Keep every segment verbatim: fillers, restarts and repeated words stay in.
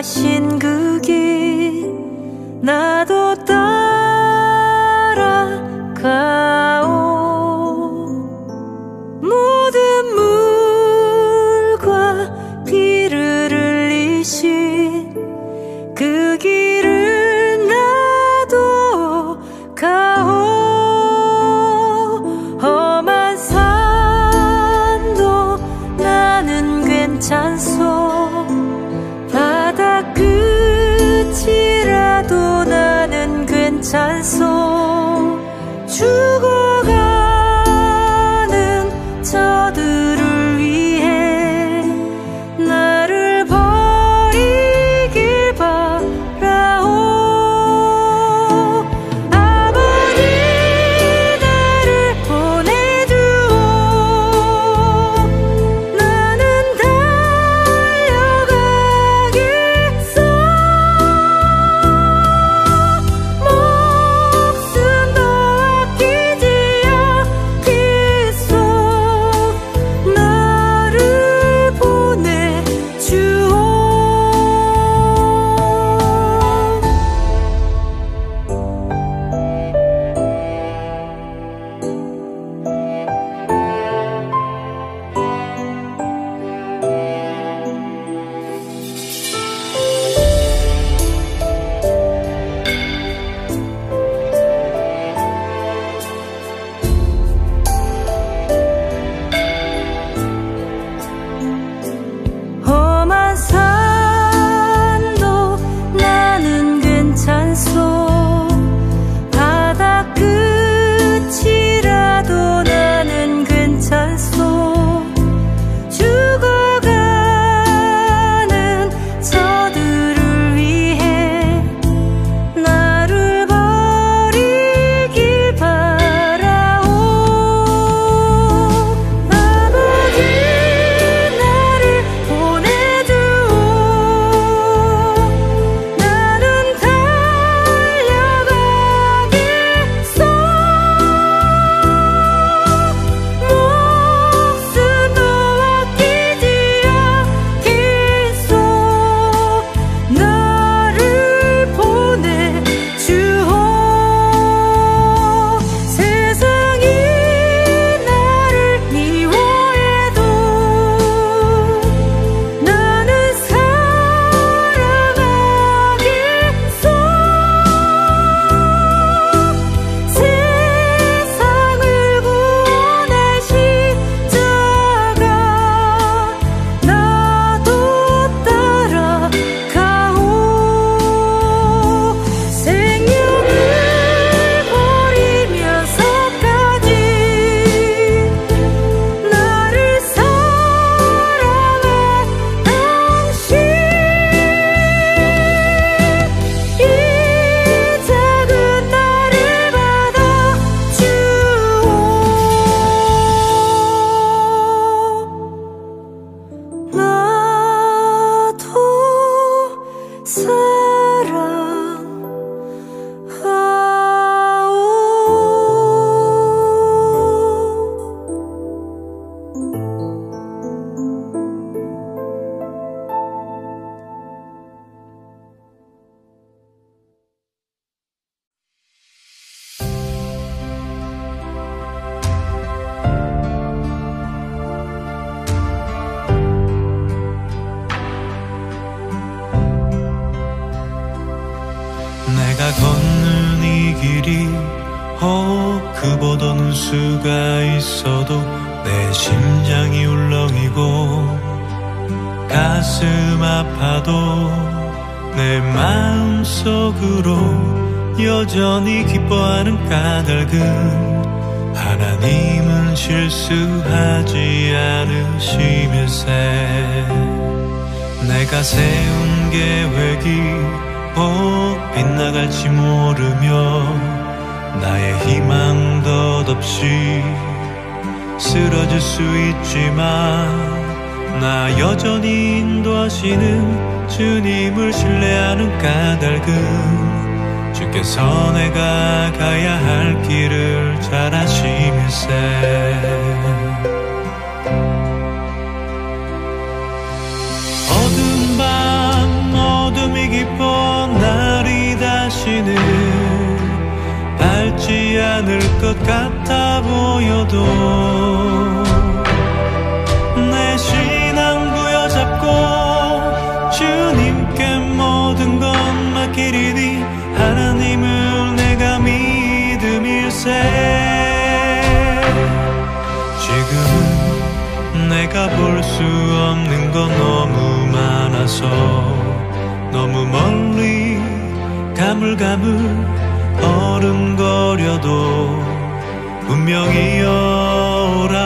가신 그 길 나도 따라가오. 모든 물과 피를 흘리신 그 길을 나도 가오. 험한 산도 나는 괜찮소. 끝이라도 나는 괜찮소. 죽어가는 저들을 위해 나를 버리길 바라오. 아버지 나를 보내주오. 나는 달려가겠소. 바다 끝이라도 나는 괜찮소. 죽어가는 저들을 위해 나를 버리길 바라오. 아버지 나를 보내주오. 나는 달려가겠소. 목숨도 아끼지 않겠소. 나를 보내주오. 세상이 나를 미워해도 나는 사랑하겠소. 세상을 구원할 십자가 나도 따라가오. 생명을 버리면서까지 나를 사랑한 당신, 이 작은 나를 받아주오. 나도 사랑하오. 내가 걷는 이 길이 혹 그보다 눈수가 있어도 내 심장이 울렁이고 가슴 아파도 내 마음속으로 여전히 기뻐하는 까닭은 하나님은 실수하지 않으심일세. 내가 세운 계획이 혹 빗나갈지 모르며 나의 희망 덧없이 쓰러질 수 있지만 나 여전히 인도하시는 주님을 신뢰하는 까닭은 주께서 내가 가야 할 길을 잘 아심일세. 어둠 밤 어둠 않을 것 같아 보여도 내 신앙 부여잡고 주님께 모든 것 맡기리니 하나님을 내가 믿음일세. 지금은 내가 볼 수 없는 건 너무 많아서 너무 멀리 가물가물 어른거려도 분명히 오라.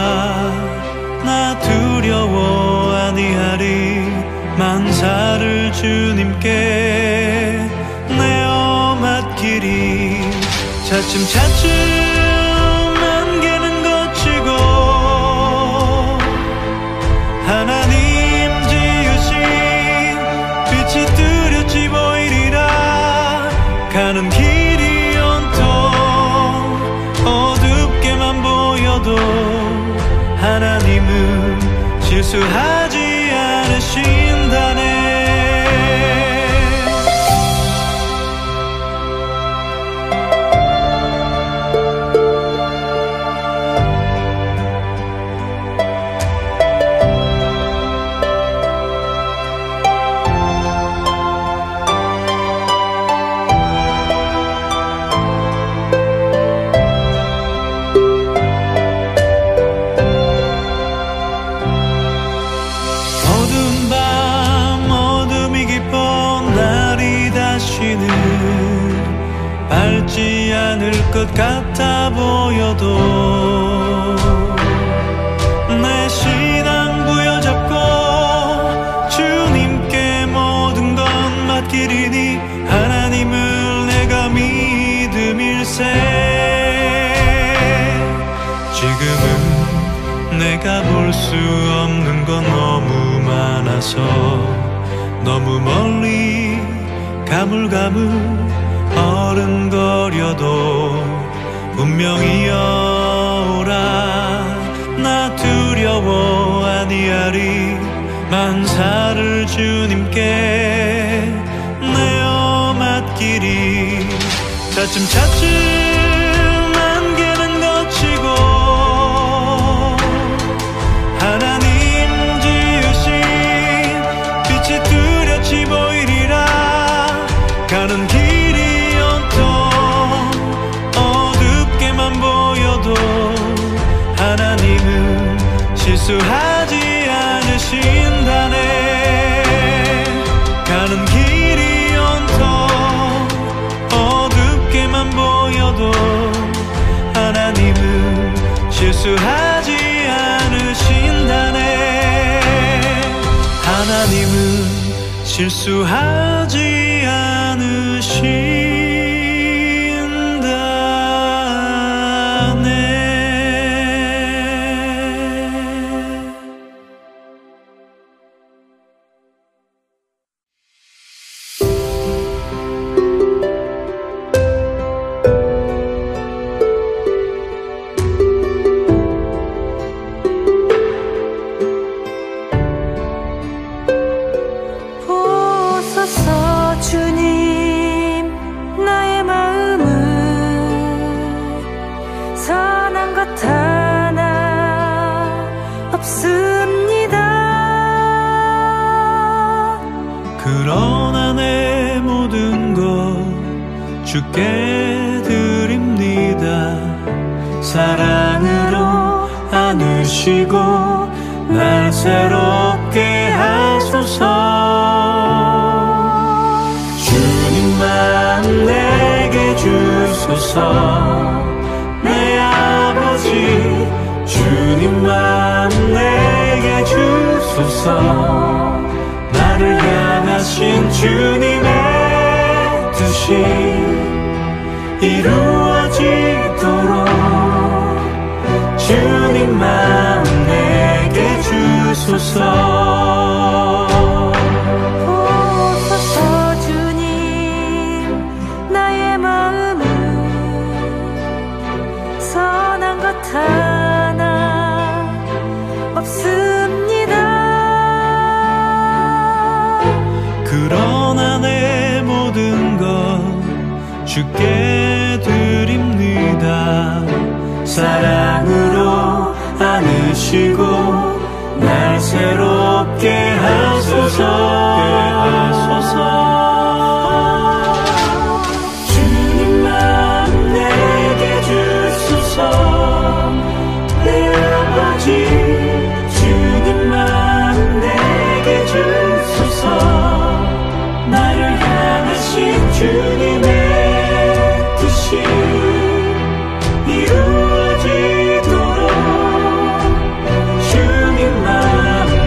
나 두려워 아니하리. 만사를 주님께 내어 맡기리. 차츰 차츰 안개는 걷히고 하나님 지으신 빛이 뚜렷이 보이리라. 가는 길 하나님은 실수하지 않으신다네. 것 같아 보여도 내 신앙 부여잡고 주님께 모든 것 맡기리니 하나님을 내가 믿음일세. 지금은 내가 볼 수 없는 건 너무 많아서 너무 멀리 가물가물 어른거려도 분명히 오라. 나 두려워 아니하리. 만사를 주님께 내어 맡기리. 차츰 차츰 안개는 걷히고 하나님 지으신 빛이 뚜렷이 보이리라. 가는 길 실수하지 않으신다네. 가는 길이 온통 어둡게만 보여도 하나님은 실수하지 않으신다네. 하나님은 실수하지 않으신다네. 주께 드립니다. 사랑으로 안으시고 날 새롭게 하소서. 주님의 뜻이 이루어지도록 주님만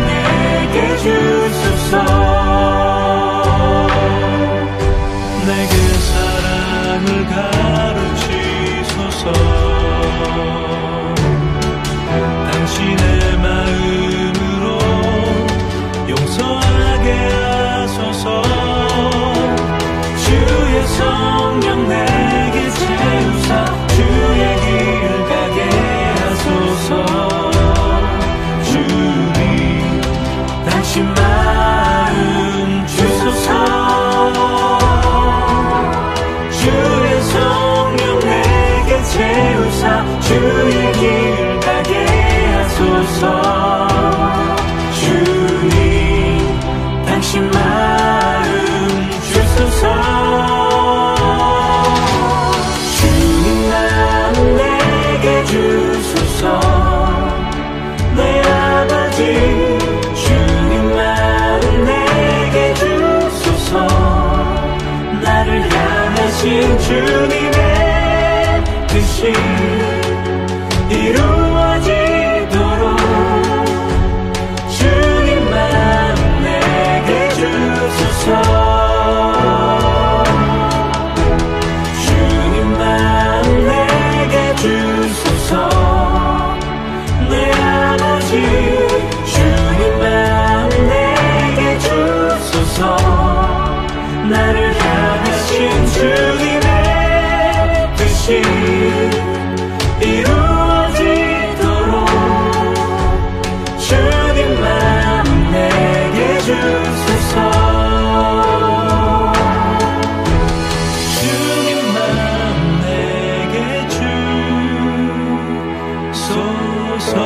내게 주소서. 내게 사랑을 가르치소서. 당신의 마음으로 용서하게 하소서. 성령 내게 채우사 주의 길 가게 하소서. 주님 당신 마음 주소서. 주의 성령 내게 채우사 주의 길 가게 하소서. 주님 당신 마음 주소서. 주님의 뜻이 이루어지도록 주님만 내게 주소서. 주님만 내게 주소서. 내 아버지 주님만 내게 주소서. 나를 향하신 주 이루어지도록 주님만 내게 주소서. 주님만 내게 주소서.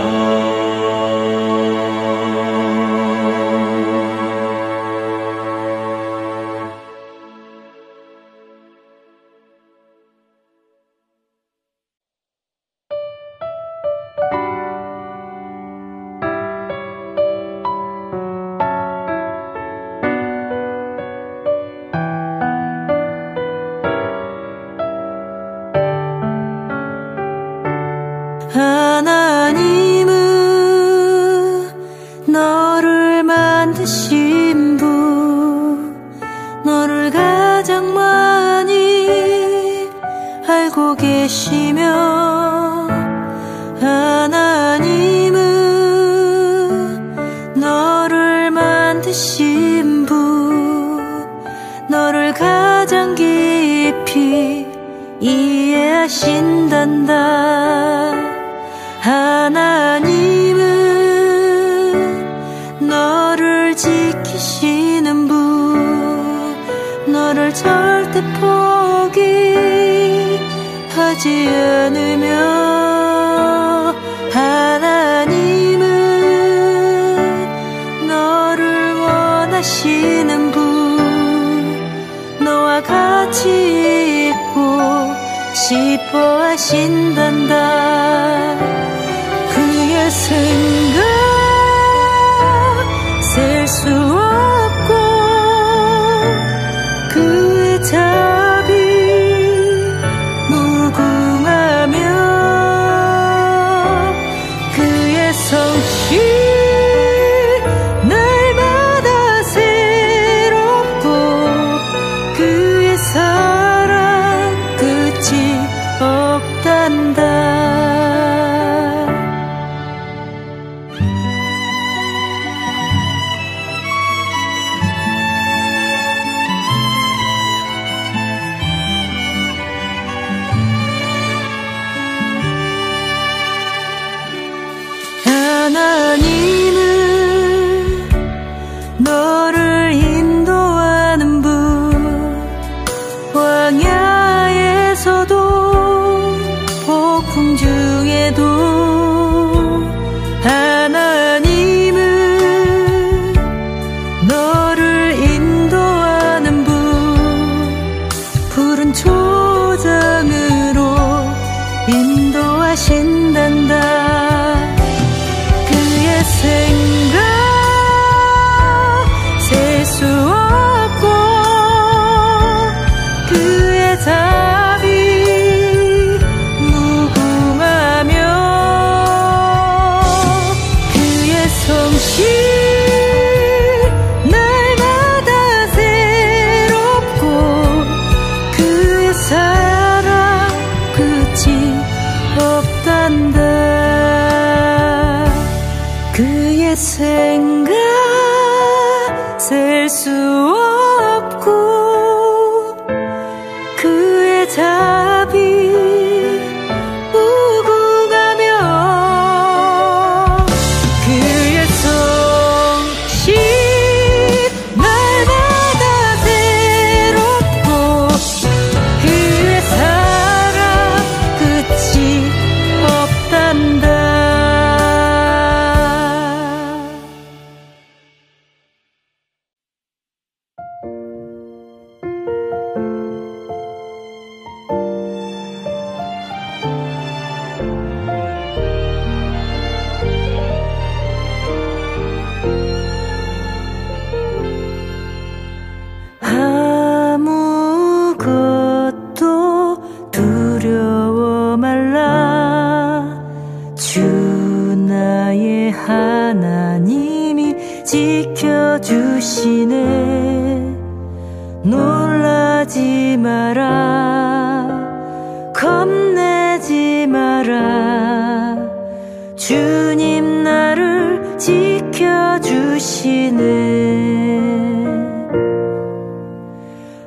수 없고 그의 답이 무궁하며 그의 솜씨 날마다 새롭고 그의 사랑 끝이 없단다. 하나님이 지켜주시네. 놀라지 마라, 겁내지 마라. 주님 나를 지켜주시네.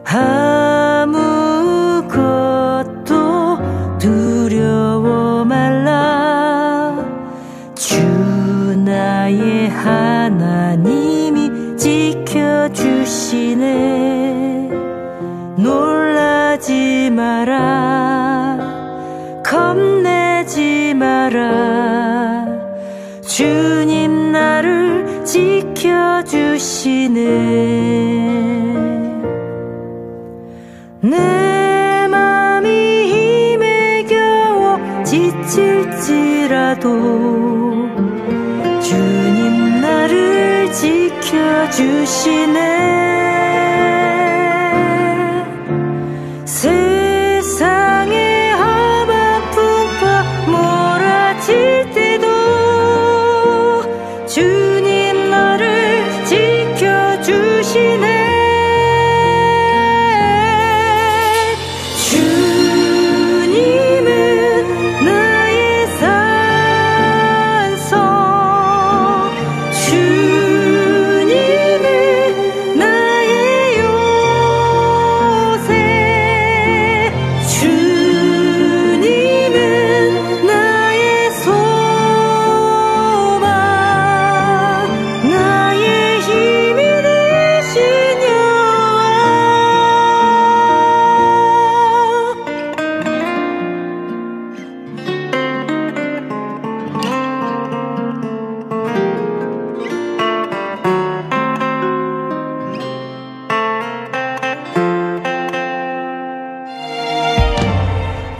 아무것도 두려워 말라, 주 나의 하나님이 지켜주시네. 놀라지 마라, 겁내지 마라. 주님 나를 지켜주시네. 내 맘이 힘에 겨워 지칠지라도 주님 나를 지켜주시네. 세상의 험한 풍파 몰아칠 때도 주님 나를 지켜주시네.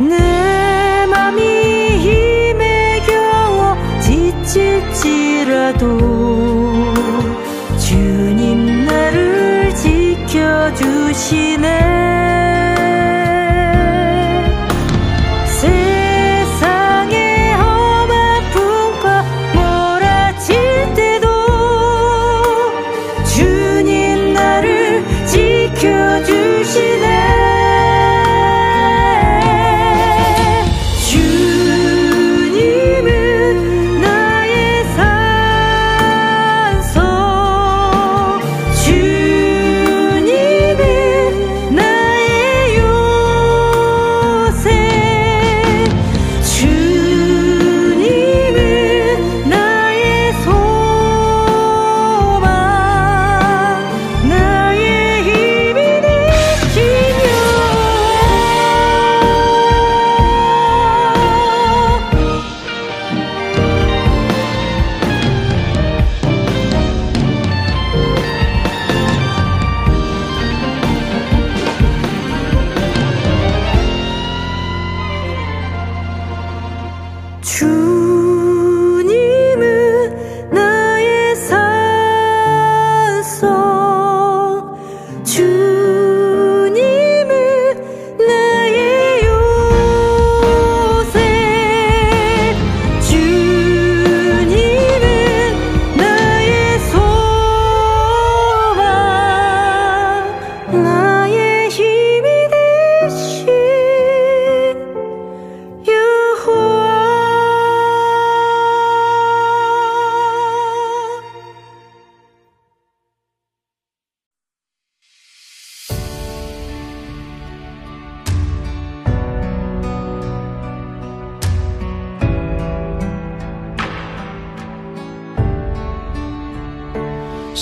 내 맘이 힘에 겨워 지칠지라도 주님 나를 지켜주시네. 세상의 험한 풍파 몰아칠 때도 주님 나를 지켜주시네. 나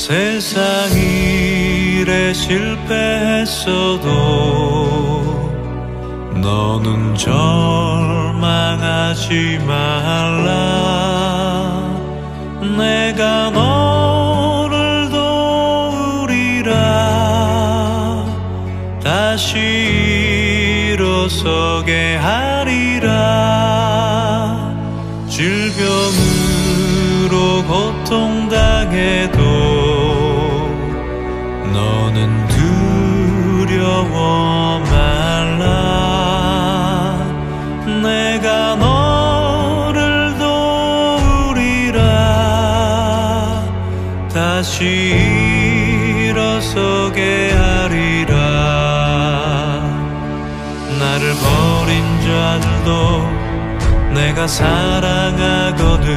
세상 일에 실패했어도 너는 절망하지 말라. 내가 너를 도우리라. 다시 일어서게 하리라. 질병으로 고통당해도 너는 두려워 말라. 내가 너를 도우리라. 다시 일어서게 하리라. 나를 버린 자들도 내가 사랑하거든.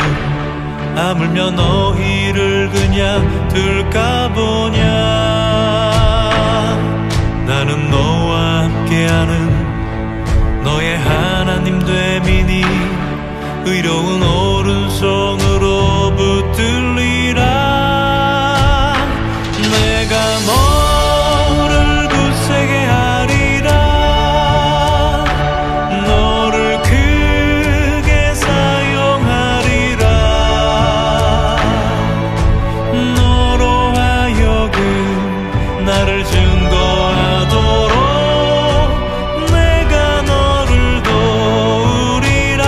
아물며 너희를 그냥 둘까 보냐. 나는 너와 함께하는 너의 하나님 됨이니 의로운 오른손으로 붙들리라. 내가 너를 굳세게 하리라. 너를 크게 사용하리라. 너로 하여금 나를 증거하도록 내가 너를 도우리라.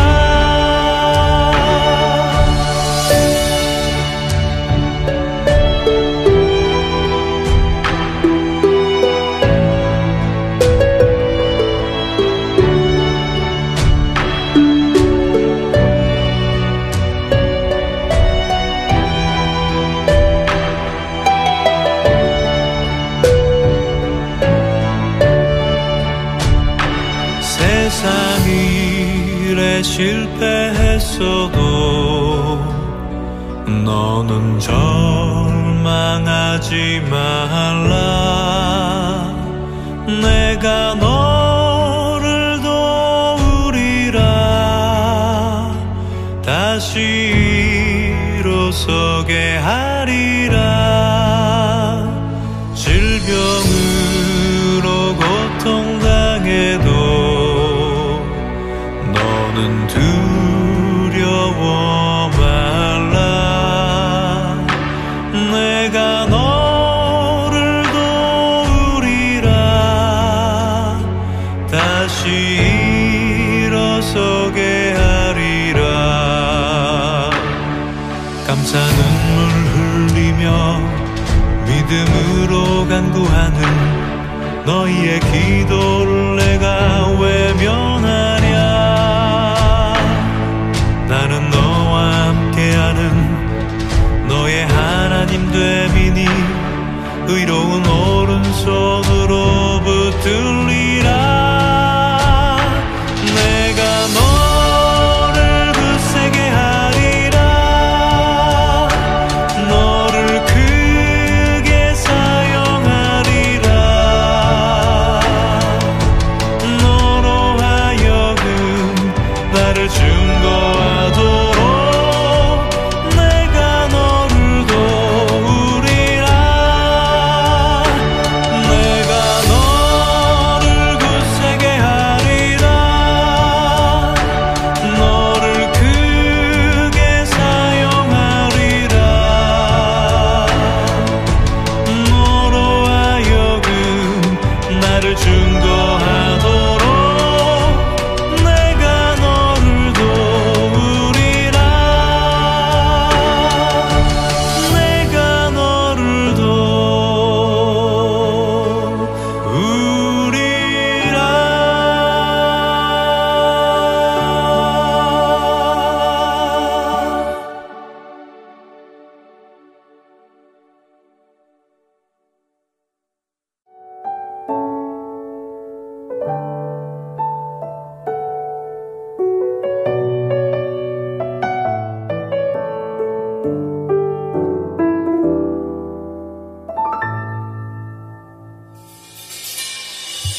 세상 일에 실패했어도 너는 절망하지 말라. 내가 너를 도우리라. 다시 일어서게 하리라. 질병으로 고통당해도 너는 두려워 말라. 내가 너를 도우리라. 다시 일어서게 하리라. 감사 눈물 흘리며 믿음으로 간구하는 너희의 기도를 내가 외면하리. 나는 너와 함께하는 너의 하나님 됨이니 의로운 오른손으로 붙들리라. 내가 너를 굳세게 하리라. 너를 크게 사용하리라. 너로 하여금 나를 증거하리라. 내가 너를 도우리라. 내가 너를 굳세게 하리라. 너를 크게 사용하리라. 너로 하여금 나를 증거하도록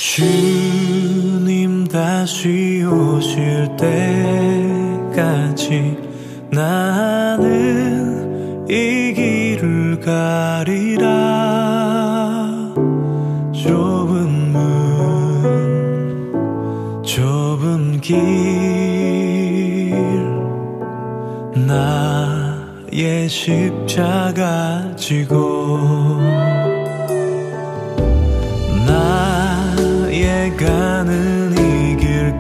주님 다시 오실 때까지 나는 이 길을 가리. 좁은 문 좁은 길 나의 십자가 지고 나의 가는 이 길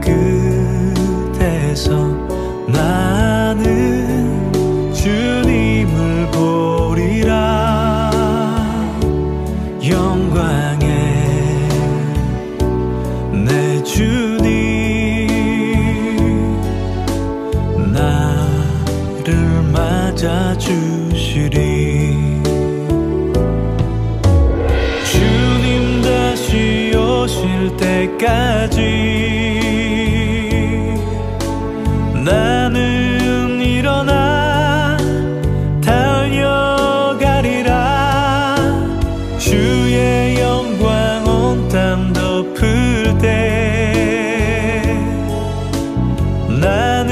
끝에서 나는 주님을 보리라. 영광에 내 주님 나를 맞아주시리. 주님 다시 오실 때까지 나는 일어나 달려가리라. 주의 영광 온 땅 덮을 때 나는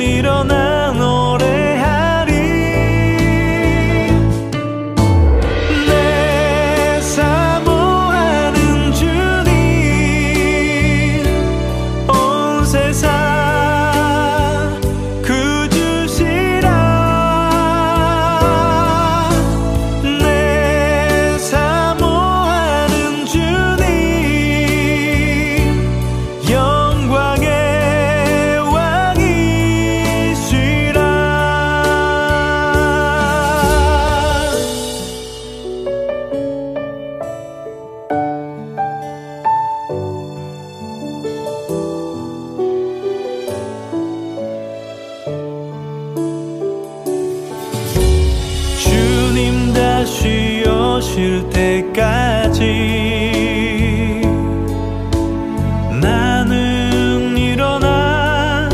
일어나 노래하리. 내 사모하는 주님 온 세상 다시 오실 때까지 나는 일어나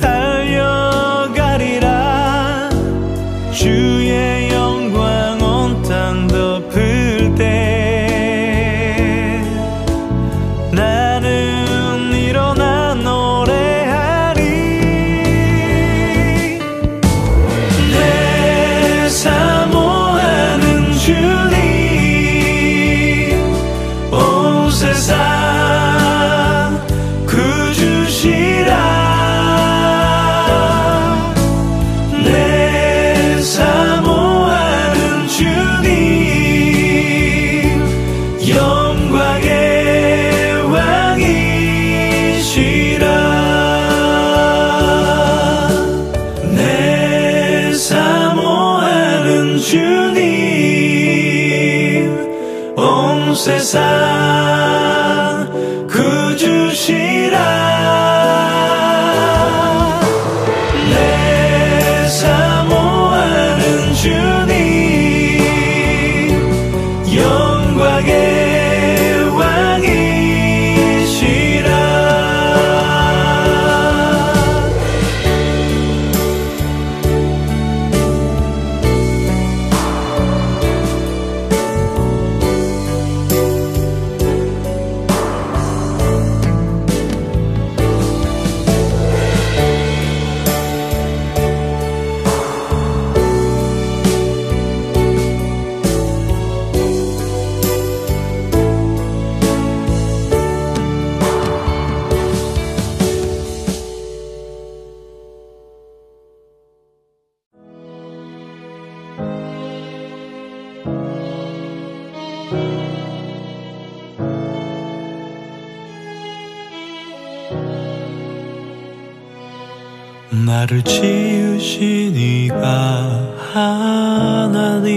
달려가리라. 주의 영광 온 땅 덮을 때 나는 일어나 노래하리. 내 사모 주님 온 세상 구주시라. 내 사모하는 주님 영광의 왕이시라. 내 사모하는 주님 온 세상 구주시라. 내 사모하는 주님 영광의 왕이시라. 나를 지으신 이가 하나님,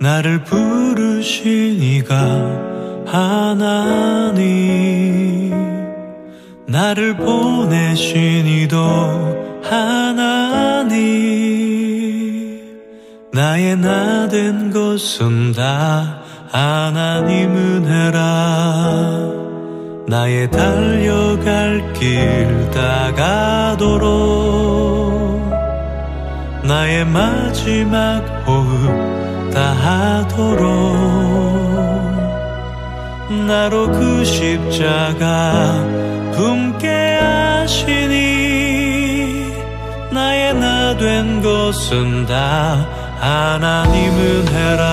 나를 부르신 이가 하나님, 나를 보내신 이도 하나님, 나의 나 된 것은 다 하나님 은혜라. 나의 달려갈 길 다가도록 나의 마지막 호흡 다하도록 나로 그 십자가 품게 하시니 나의 나 된 것은 다 하나님 은혜라.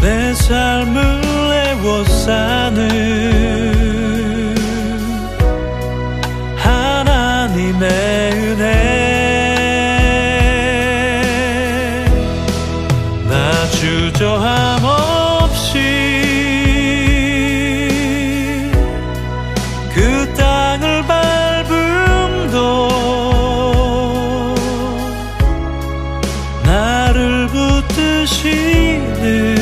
내 삶을 에워싸는 하나님의 은혜, 나 주저함 없이 그 땅을 밟음도 나를 붙드시는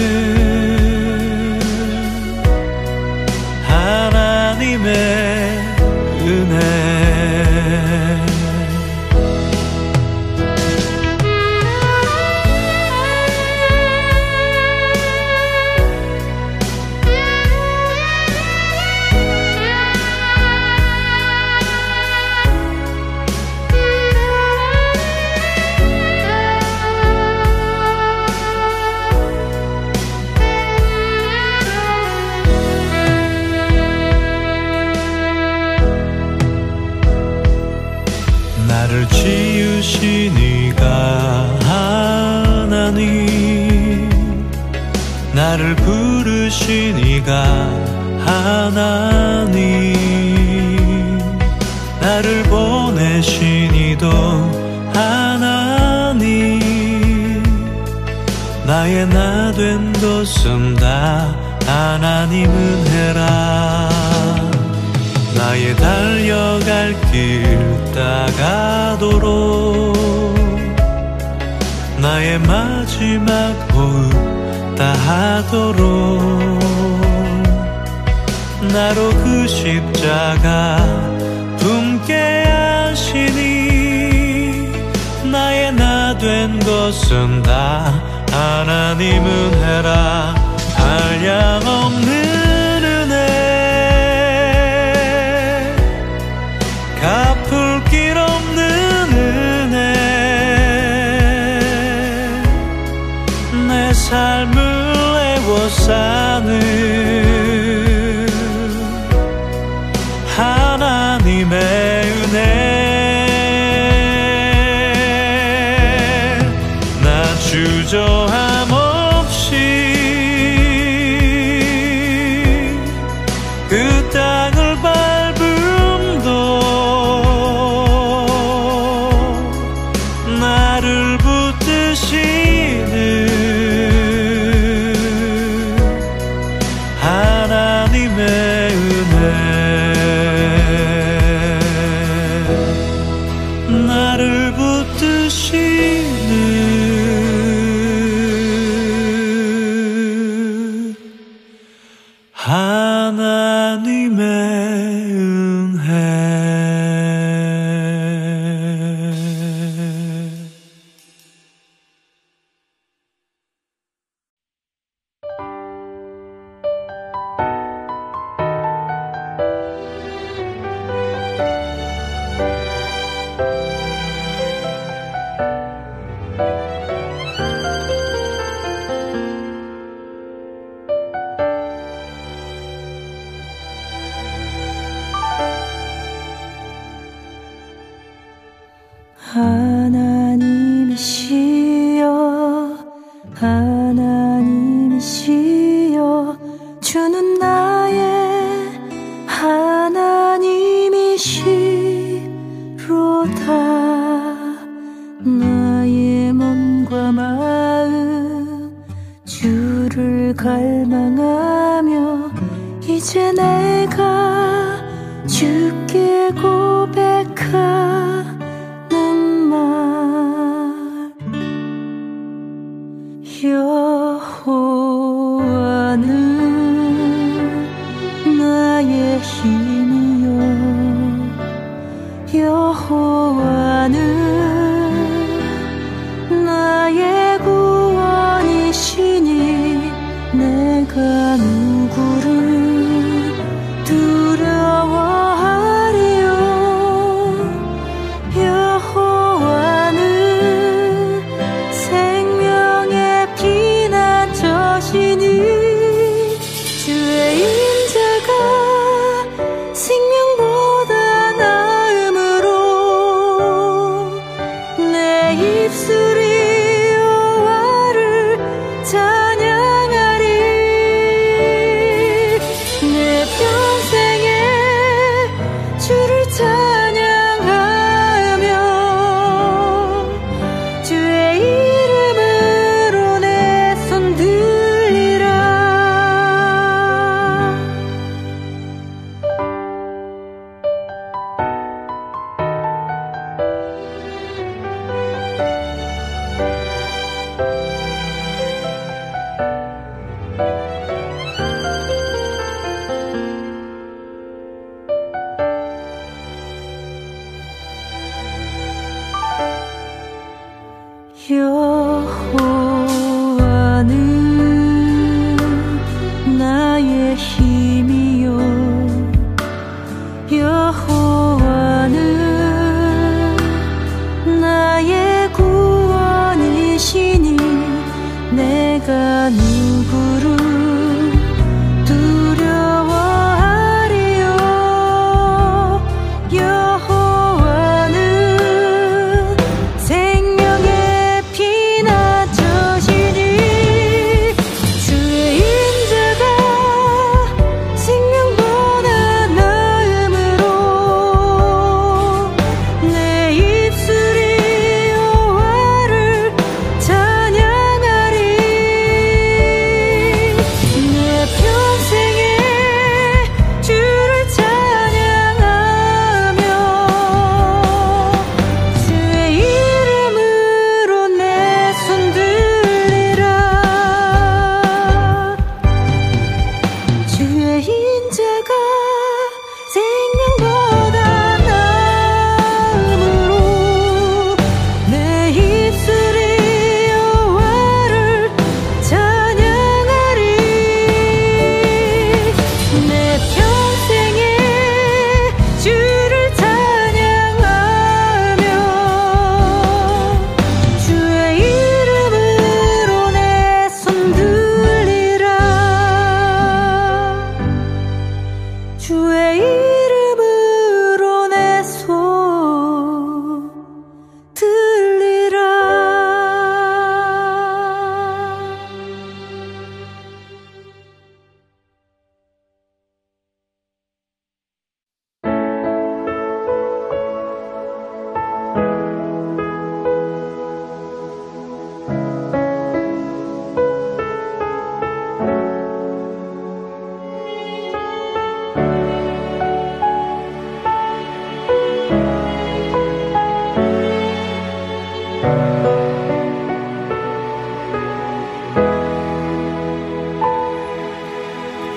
나를 지으신 이가 하나님, 나를 부르신 이가 하나님, 나를 보내신 이도 하나님, 나의 나 된 도씀 다 하나님은 해라. 나의 달려갈 길 따가도록 나의 마지막 호흡 다하도록 나로 그 십자가 품게 하시니 나의 나 된 것은 다 하나님은 해라. 한량없는 갚을 길 없는 은혜, 내 삶을 에워싸는 하나님의 은혜, 나 주저함 없이 그 땅을 나를 붙드시는 하나님의 은혜, 나를 붙드시는 하나님의 은혜. 하나님이시여, 하나님이시여, 주는 나의 하나님이시로다. 나의 몸과 마음 주를 갈망하며 이제 내가 주께 고백하 여호와는 나의 힘이요, 여호와는 나의 구원이시니 내가 누구를 두려워하리요. 여호와는 생명의 피난 저시니 입술이 여호와를 찬양하리.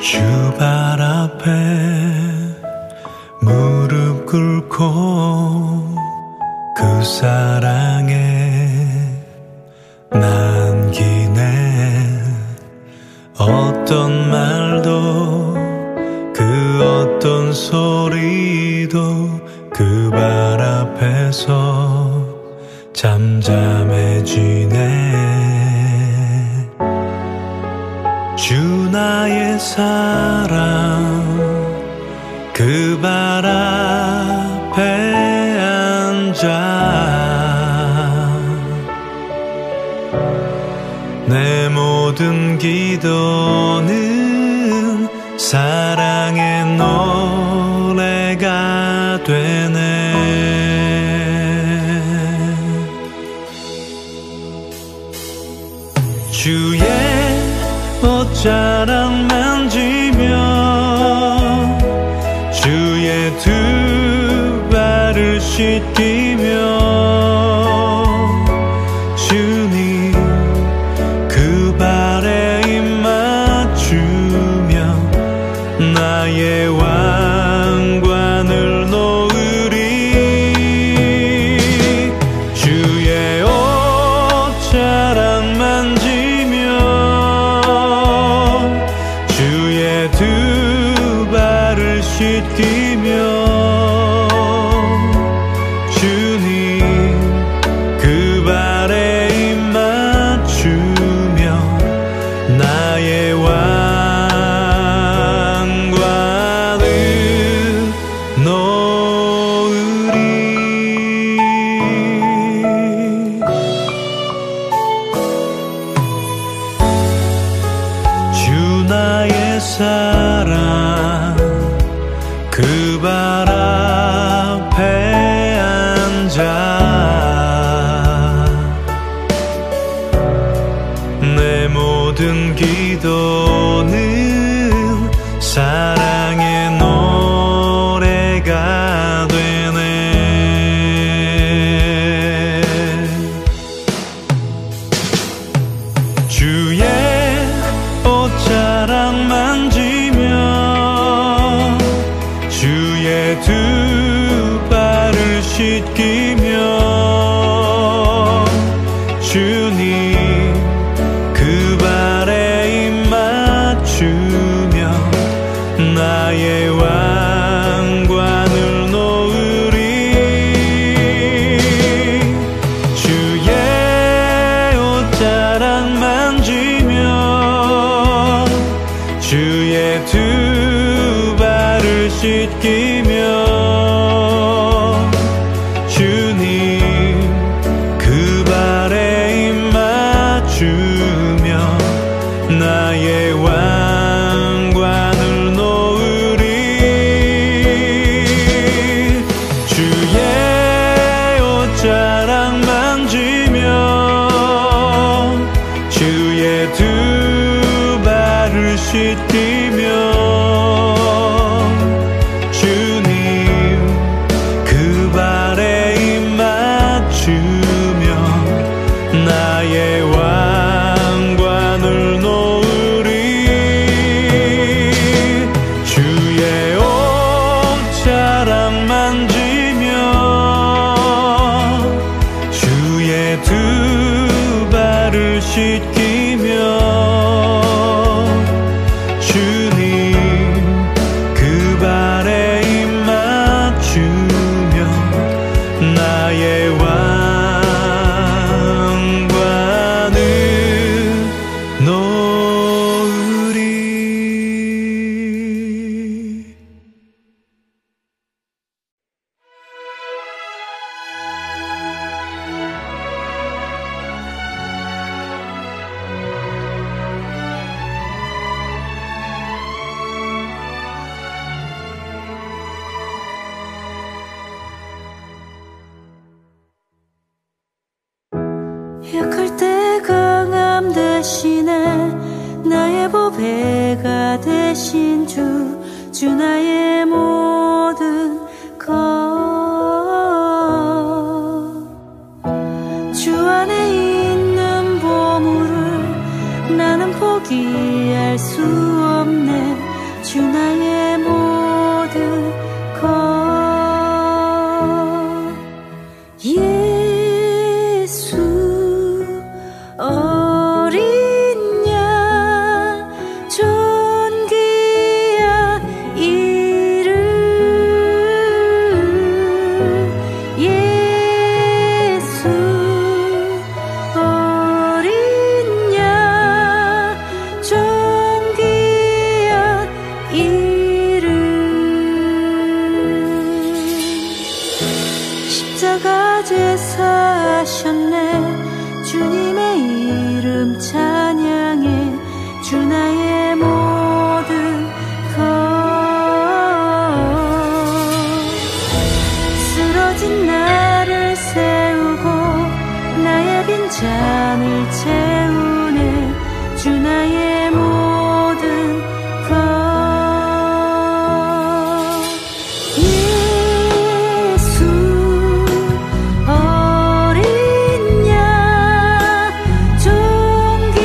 주발 앞에 무릎 꿇고 그 사랑에 남기네. 어떤 말도 그 어떤 소리도 그 발 앞에서 잠잠해지네. 주 나의 사랑 그 발 앞에 앉아 내 모든 기도는 사랑의 노래가 되네. 주의 옷자락 만지며 주의 두 발을 씻기며 주님 그 발에 입 맞추며 나의 왕관을 놓으리. 주의 옷자락 만지며 두 발을 씻기며 주님 그 발에 입 맞추며 나의 왕관을 놓으리. 주 나의 사랑 그 발 앞에 앉아 내 모든 기도는 사랑의 노래가 되네. 주의 옷자락 만지며 주의 두 발을 씻기며 주님 그 발에 입 맞추며 나의 왕관을 놓으리. 주의 옷자락 만지며 주의 두 발을 씻기며 주님 그 발에 입 맞추며 나의 왕관을 놓으리. 주의 옷자락 만지며 주의 두 씻기며 주님 그 발에 입 맞추며 나의 왕관을 놓으리. 주의 옷자락 만지며 주의 두 발을 씻기며 나의 왕관을 놓으리. 약할 때 강함 대신에 나의 보배가 되신 주, 주 나의 모든 것 주 안에 있는 보물을 나는 포기할 수 없네. 주 나의 모든 것 예수 어린 양 존귀한 이름 예수 어린 양 존귀한 이름 십자가 제사하셨네 주님의 이름 찬양해 주 나의 모든 것 쓰러진 나를 세우고 나의 빈잔을 채우네 주 나의 모든 것 예수 어린 양 존귀한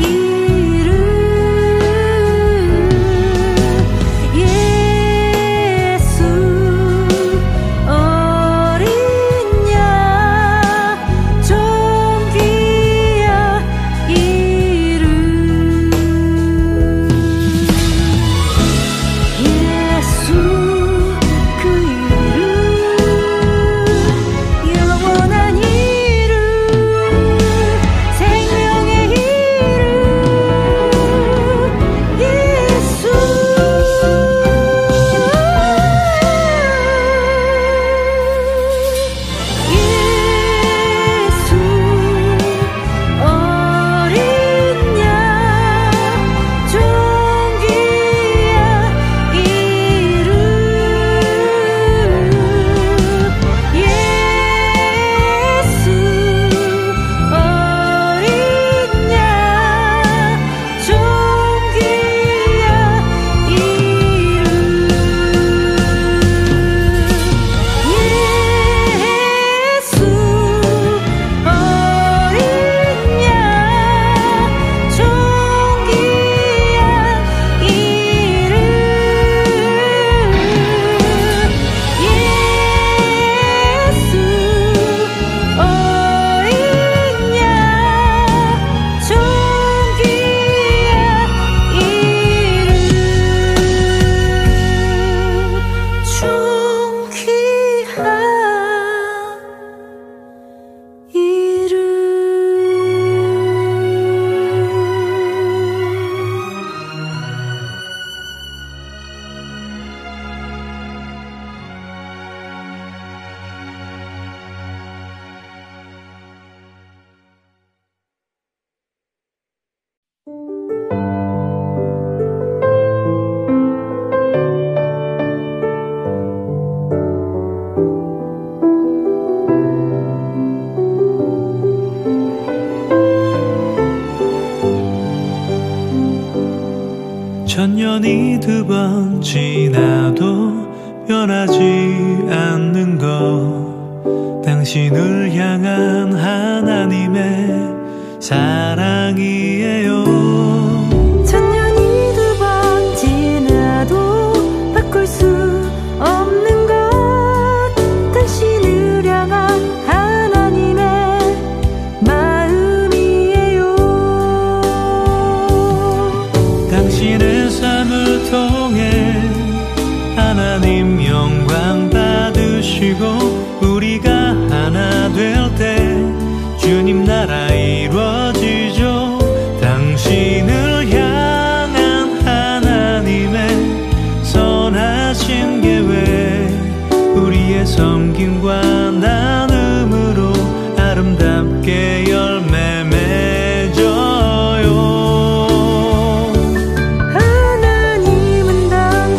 이름 예수 어린 양 존귀한 이름 예수 그 이름 영원한 이름 생명의 이름 예수 예수 어린 양 존귀한 이름 예수 어린 양 존귀한 이름 예수 어린 양 존귀한 이름 예수 어린 양 존귀한 이름 존귀한 이름 천년이 두 번 지나도 변하지 않는 것 당신을 향한 하나님의 사랑이에요. 천년이 두 번 지나도 바꿀 수 없는 것 당신을 향한 하나님의 마음이에요. 당신의 삶을 통해 하나님 영광 받으시고 우리가 하나 될 때 주님 나라 이루어지죠. 당신을 향한 하나님의 선하신 계획 우리의 섬김과 나눔으로 아름답게 열매 맺어요. 하나님은 당신을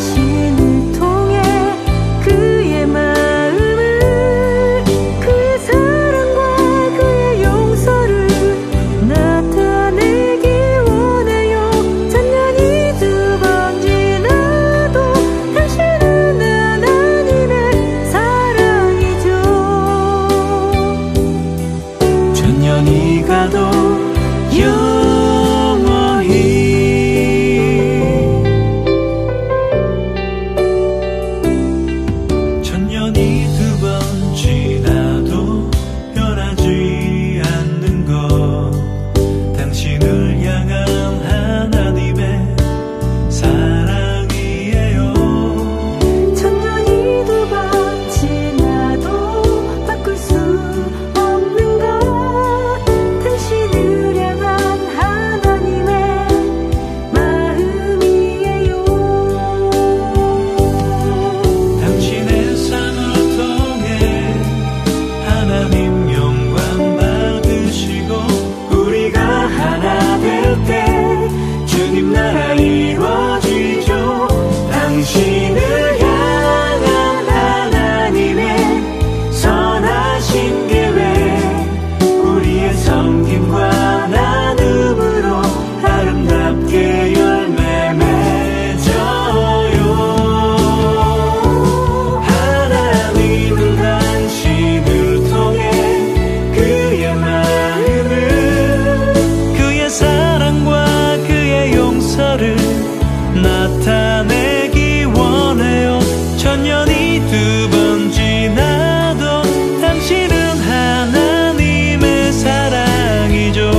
몇 년이 두 번 지나도 당신은 하나님의 사랑이죠.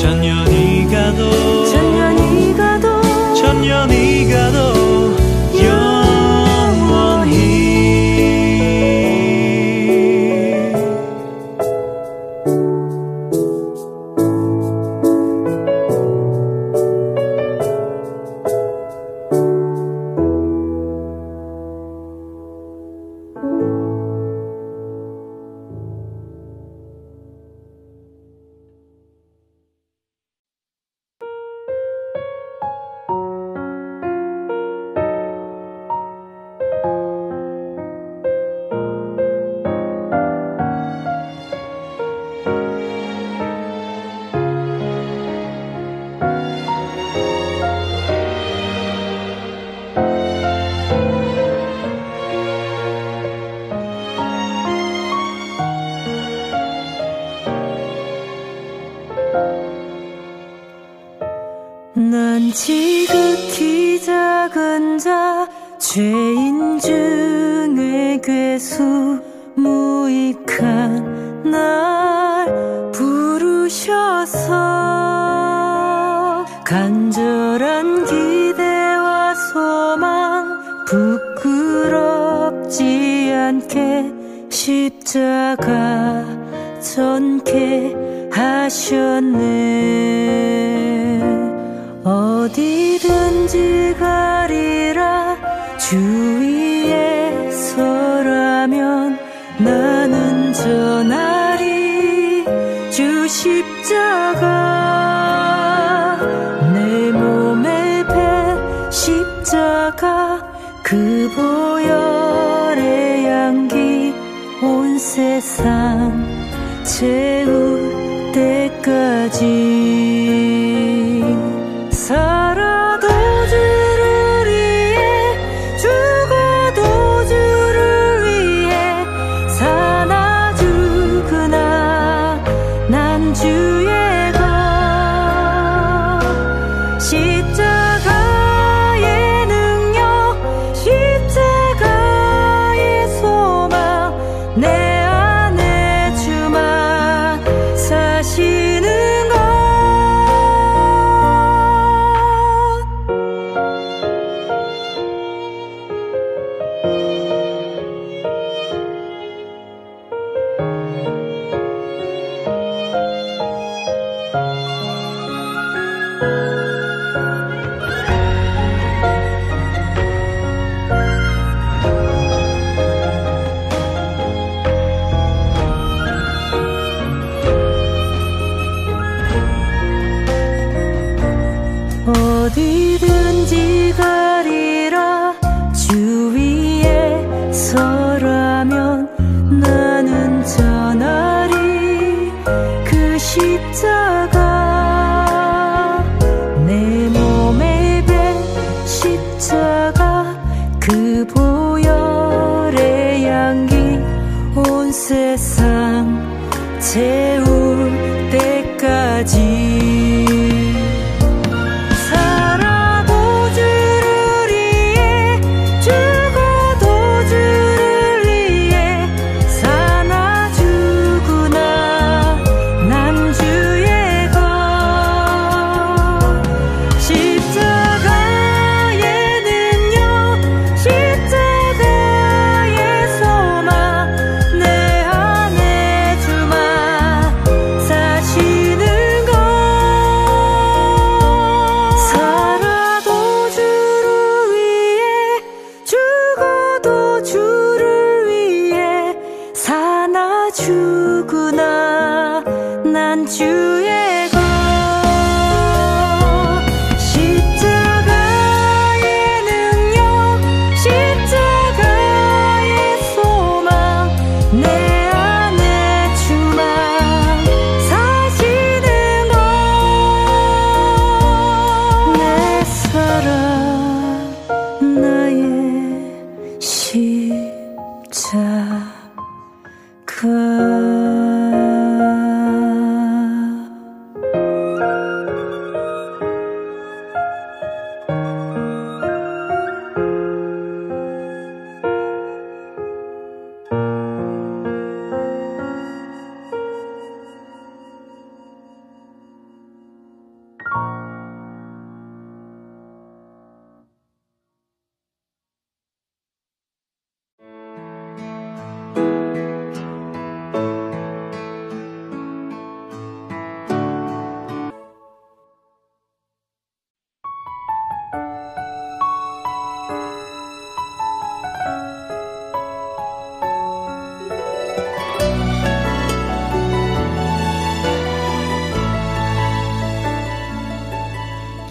천년이 가도 천년이 가도 천년이 가도 난 지극히 작은 자 죄인 중의 괴수 무익한 날 부르셔서 간절한 기대와 소망 부끄럽지 않게 십자가 전케 하셨네. 어디든지 가리라 주위에서라면 나는 전하리 주 십자가 내 몸에 배 십자가 그 보혈의 향기 온 세상 채울 때까지 살아도 주를 위해 죽어도 주를 위해 사나 죽으나 난 주의 것 십자가의 능력 십자가의 소망 내 안에 주만 사시는 어디든지 가리라 주위에서라면 나는 전하리 그 십자가 내 몸에 배 십자가 그 보혈의 향기 온 세상 채울 때까지 내 안에 주만 사시는 것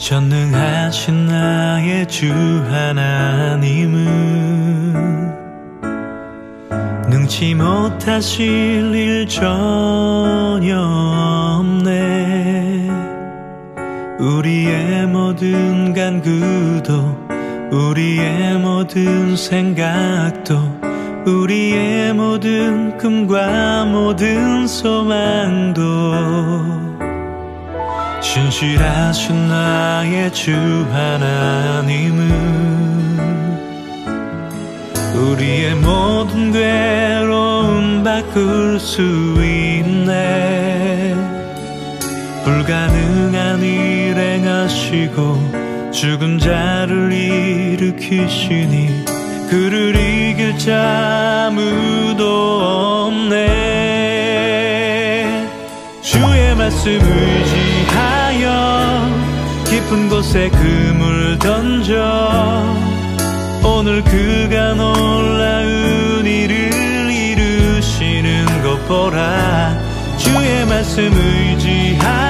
전능하신 나의 주 하나님은 능치 못하실 일 전혀 없네. 우리의 모든 간구도 우리의 모든 생각도 우리의 모든 꿈과 모든 소망도 신실하신 나의 주 하나님은 우리의 모든 괴로움 바꿀 수 있네. 불가능한 일 행하시고 죽은 자를 일으키시니 그를 이길 자 아무도 없네. 주의 말씀 의지하여 깊은 곳에 그물 던져 오늘 그가 놀라운 일을 이루시는 것 보라. 주의 말씀 의지하라